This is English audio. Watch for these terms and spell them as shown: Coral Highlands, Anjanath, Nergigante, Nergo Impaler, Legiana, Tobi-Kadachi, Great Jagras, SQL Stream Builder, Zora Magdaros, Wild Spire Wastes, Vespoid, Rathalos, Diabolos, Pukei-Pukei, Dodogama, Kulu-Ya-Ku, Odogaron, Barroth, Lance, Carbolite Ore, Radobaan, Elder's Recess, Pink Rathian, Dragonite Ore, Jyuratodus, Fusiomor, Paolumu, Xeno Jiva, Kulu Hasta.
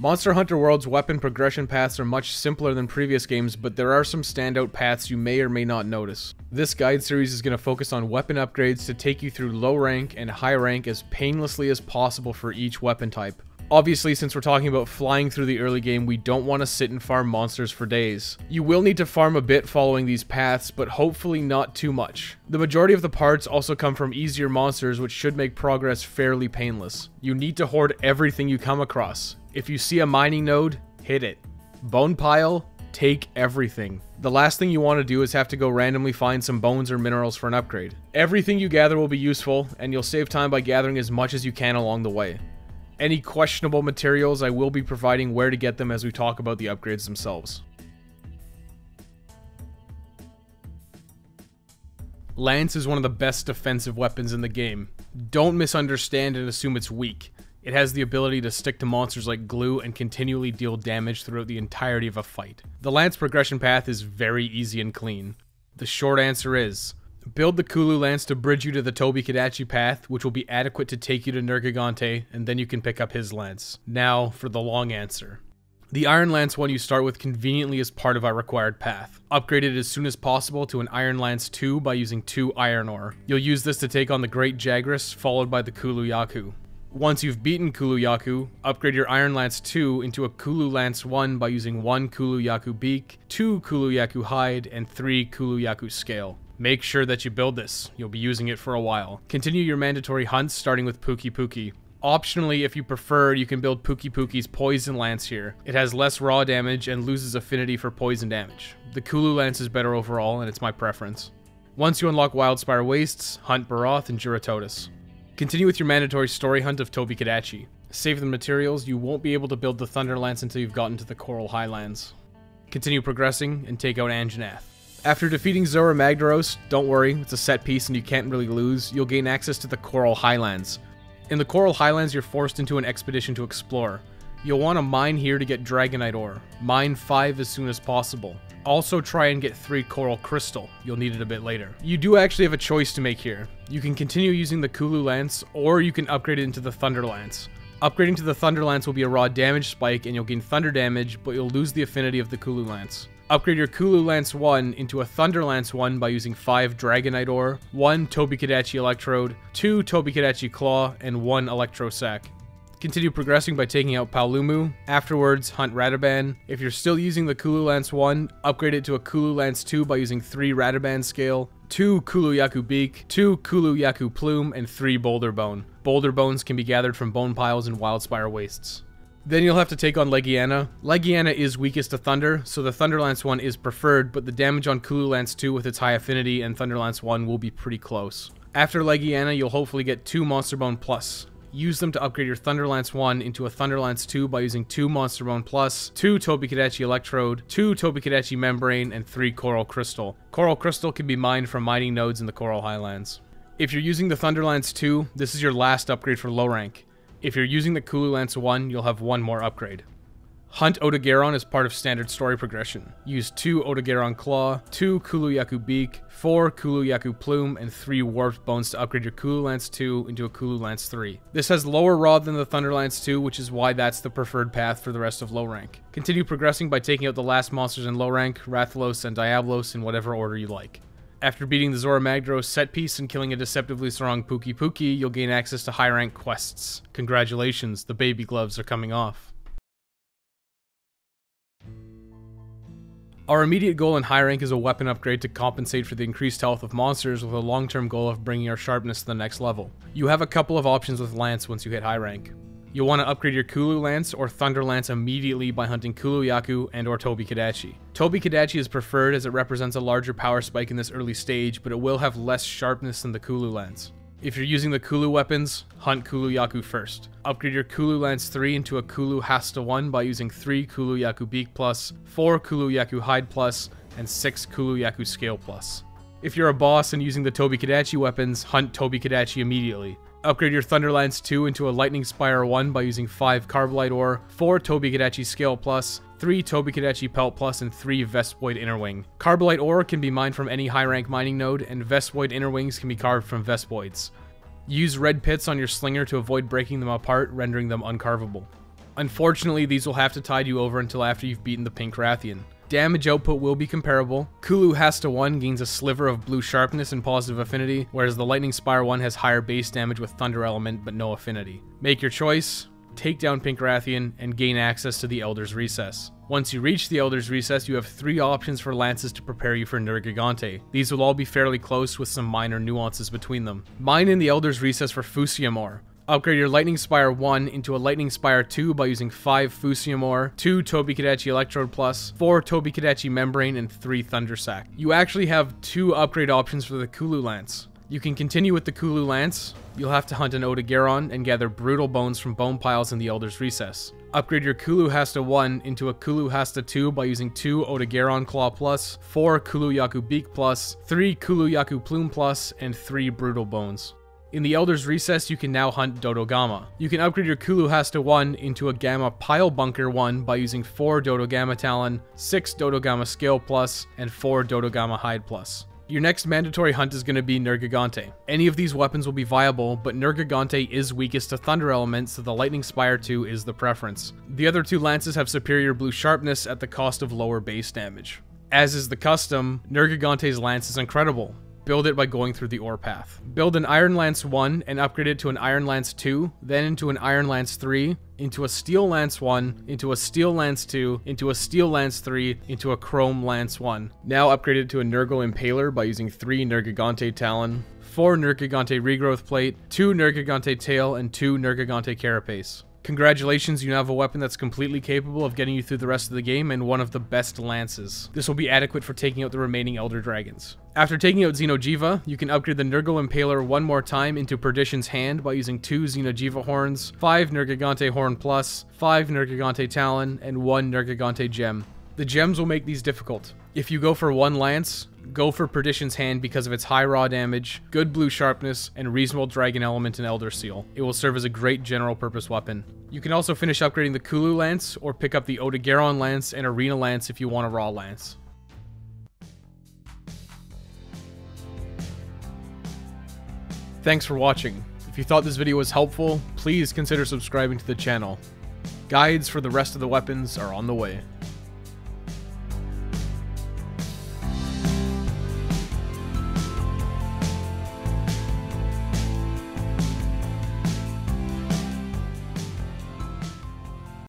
Monster Hunter World's weapon progression paths are much simpler than previous games, but there are some standout paths you may or may not notice. This guide series is going to focus on weapon upgrades to take you through low rank and high rank as painlessly as possible for each weapon type. Obviously, since we're talking about flying through the early game, we don't want to sit and farm monsters for days. You will need to farm a bit following these paths, but hopefully not too much. The majority of the parts also come from easier monsters, which should make progress fairly painless. You need to hoard everything you come across. If you see a mining node, hit it. Bone pile, take everything. The last thing you want to do is have to go randomly find some bones or minerals for an upgrade. Everything you gather will be useful, and you'll save time by gathering as much as you can along the way. Any questionable materials, I will be providing where to get them as we talk about the upgrades themselves. Lance is one of the best defensive weapons in the game. Don't misunderstand and assume it's weak. It has the ability to stick to monsters like glue and continually deal damage throughout the entirety of a fight. The Lance progression path is very easy and clean. The short answer is, build the Kulu Lance to bridge you to the Tobi-Kadachi path, which will be adequate to take you to Nergigante, and then you can pick up his Lance. Now for the long answer. The Iron Lance one you start with conveniently is part of our required path. Upgrade it as soon as possible to an Iron Lance 2 by using 2 iron ore. You'll use this to take on the Great Jagras, followed by the Kulu-Ya-Ku. Once you've beaten Kulu-Ya-Ku, upgrade your Iron Lance 2 into a Kulu Lance 1 by using 1 Kulu-Ya-Ku beak, 2 Kulu-Ya-Ku hide, and 3 Kulu-Ya-Ku scale. Make sure that you build this, you'll be using it for a while. Continue your mandatory hunts starting with Pukei-Pukei. Optionally, if you prefer, you can build Pukei-Pukei's Poison Lance here. It has less raw damage and loses affinity for poison damage. The Kulu Lance is better overall and it's my preference. Once you unlock Wild Spire Wastes, hunt Barroth and Jyuratodus. Continue with your mandatory story hunt of Tobi-Kadachi. Save the materials, you won't be able to build the Thunder Lance until you've gotten to the Coral Highlands. Continue progressing and take out Anjanath. After defeating Zora Magdaros, don't worry, it's a set piece and you can't really lose, you'll gain access to the Coral Highlands. In the Coral Highlands, you're forced into an expedition to explore. You'll want to mine here to get Dragonite ore. Mine 5 as soon as possible. Also try and get 3 Coral Crystal, you'll need it a bit later. You do actually have a choice to make here. You can continue using the Kulu Lance, or you can upgrade it into the Thunder Lance. Upgrading to the Thunder Lance will be a raw damage spike and you'll gain thunder damage, but you'll lose the affinity of the Kulu Lance. Upgrade your Kulu Lance 1 into a Thunder Lance 1 by using 5 Dragonite Ore, 1 Tobi-Kadachi Electrode, 2 Tobi-Kadachi Claw, and 1 Electro Sac. Continue progressing by taking out Paolumu, afterwards hunt Radobaan. If you're still using the Kulu Lance 1, upgrade it to a Kulu Lance 2 by using 3 Radobaan Scale, 2 Kulu-Ya-Ku Beak, 2 Kulu-Ya-Ku Plume, and 3 Boulder Bone. Boulder Bones can be gathered from bone piles and Wild Spire Wastes. Then you'll have to take on Legiana. Legiana is weakest to Thunder, so the Thunder Lance 1 is preferred, but the damage on Kulu Lance 2 with its high affinity and Thunder Lance 1 will be pretty close. After Legiana, you'll hopefully get 2 Monster Bone Plus. Use them to upgrade your Thunder Lance 1 into a Thunder Lance 2 by using 2 Monster Bone Plus, 2 Tobi-Kadachi Electrode, 2 Tobi-Kadachi Membrane, and 3 Coral Crystal. Coral Crystal can be mined from mining nodes in the Coral Highlands. If you're using the Thunder Lance 2, this is your last upgrade for low rank. If you're using the Kulu Lance 1, you'll have 1 more upgrade. Hunt Odogaron as part of standard story progression. Use 2 Odogaron Claw, 2 Kulu-Ya-Ku Beak, 4 Kulu-Ya-Ku Plume, and 3 Warped Bones to upgrade your Kulu Lance 2 into a Kulu Lance 3. This has lower raw than the Thunder Lance 2, which is why that's the preferred path for the rest of low rank. Continue progressing by taking out the last monsters in low rank, Rathalos and Diabolos, in whatever order you like. After beating the Zora Magdaros set piece and killing a deceptively strong Pukei-Pukei, you'll gain access to high rank quests. Congratulations, the baby gloves are coming off. Our immediate goal in high rank is a weapon upgrade to compensate for the increased health of monsters, with a long-term goal of bringing our sharpness to the next level. You have a couple of options with Lance once you hit high rank. You'll want to upgrade your Kulu Lance or Thunder Lance immediately by hunting Kulu-Ya-Ku and or Tobi-Kadachi. Tobi-Kadachi is preferred as it represents a larger power spike in this early stage, but it will have less sharpness than the Kulu Lance. If you're using the Kulu weapons, hunt Kulu-Ya-Ku first. Upgrade your Kulu Lance 3 into a Kulu Hasta 1 by using 3 Kulu-Ya-Ku Beak Plus, 4 Kulu-Ya-Ku Hide Plus, and 6 Kulu-Ya-Ku Scale Plus. If you're a boss and using the Tobi-Kadachi weapons, hunt Tobi-Kadachi immediately. Upgrade your Thunder Lance 2 into a Lightning Spire 1 by using 5 Carbolite Ore, 4 Tobi-Kadachi Scale Plus, 3 Tobi-Kadachi Pelt Plus, and 3 Vespoid Innerwing. Carbolite Ore can be mined from any high-rank mining node, and Vespoid Innerwings can be carved from Vespoids. Use red pits on your slinger to avoid breaking them apart, rendering them uncarvable. Unfortunately, these will have to tide you over until after you've beaten the Pink Rathian. Damage output will be comparable. Kulu Hasta 1 gains a sliver of blue sharpness and positive affinity, whereas the Lightning Spire 1 has higher base damage with Thunder Element but no affinity. Make your choice, take down Pink Rathian, and gain access to the Elder's Recess. Once you reach the Elder's Recess, you have 3 options for lances to prepare you for Nergigante. These will all be fairly close with some minor nuances between them. Mine in the Elder's Recess for Fusiomor. Upgrade your Lightning Spire 1 into a Lightning Spire 2 by using 5 Fusiomor, 2 Tobi-Kadachi Electrode Plus, 4 Tobi-Kadachi Membrane, and 3 Thunder Sack. You actually have 2 upgrade options for the Kulu Lance. You can continue with the Kulu Lance. You'll have to hunt an Odogaron and gather brutal bones from bone piles in the Elder's Recess. Upgrade your Kulu Hasta 1 into a Kulu Hasta 2 by using 2 Odogaron Claw Plus, 4 Kulu-Ya-Ku Beak Plus, 3 Kulu-Ya-Ku Plume Plus, and 3 brutal bones. In the Elder's Recess, you can now hunt Dodogama. You can upgrade your Kulu Hasta 1 into a Gamma Pile Bunker 1 by using 4 Dodogama Talon, 6 Dodogama Scale Plus, and 4 Dodogama Hide Plus. Your next mandatory hunt is going to be Nergigante. Any of these weapons will be viable, but Nergigante is weakest to Thunder Elements, so the Lightning Spire 2 is the preference. The other 2 lances have superior blue sharpness at the cost of lower base damage. As is the custom, Nergigante's lance is incredible. Build it by going through the ore path. Build an Iron Lance 1 and upgrade it to an Iron Lance 2, then into an Iron Lance 3, into a Steel Lance 1, into a Steel Lance 2, into a Steel Lance 3, into a Chrome Lance 1. Now upgrade it to a Nergo Impaler by using 3 Nergigante Talon, 4 Nergigante Regrowth Plate, 2 Nergigante Tail, and 2 Nergigante Carapace. Congratulations, you now have a weapon that's completely capable of getting you through the rest of the game and one of the best lances. This will be adequate for taking out the remaining Elder Dragons. After taking out Xeno Jiva, you can upgrade the Nergo Impaler one more time into Perdition's Hand by using 2 Xeno Jiva Horns, 5 Nergigante Horn Plus, 5 Nergigante Talon, and 1 Nergigante Gem. The gems will make these difficult. If you go for one lance, go for Perdition's Hand because of its high raw damage, good blue sharpness, and reasonable dragon element and elder seal. It will serve as a great general purpose weapon. You can also finish upgrading the Kulu Lance or pick up the Odogaron Lance and Arena Lance if you want a raw lance. Thanks for watching. If you thought this video was helpful, please consider subscribing to the channel. Guides for the rest of the weapons are on the way.